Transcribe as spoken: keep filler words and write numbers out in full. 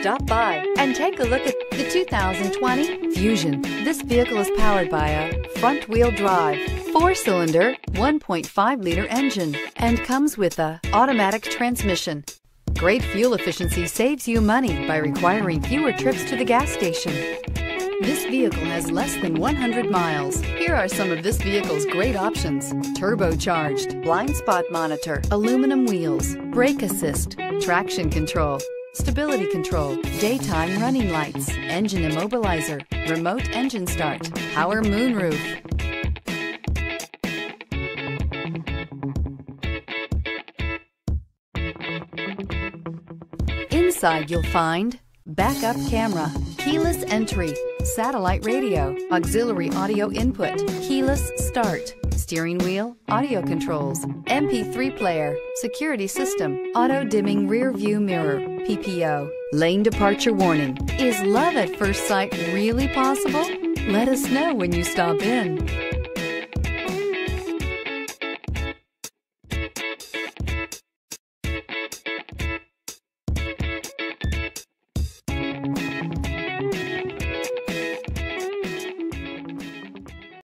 Stop by and take a look at the two thousand twenty Fusion. This vehicle is powered by a front-wheel drive, four-cylinder, one point five liter engine, and comes with a automatic transmission. Great fuel efficiency saves you money by requiring fewer trips to the gas station. This vehicle has less than one hundred miles. Here are some of this vehicle's great options: turbocharged, blind spot monitor, aluminum wheels, brake assist, traction control, stability control, daytime running lights, engine immobilizer, remote engine start, power moonroof. Inside you'll find backup camera, keyless entry, satellite radio, auxiliary audio input, keyless start, steering wheel audio controls, M P three player, security system, auto dimming rear view mirror, P P O, lane departure warning. Is love at first sight really possible? Let us know when you stop in.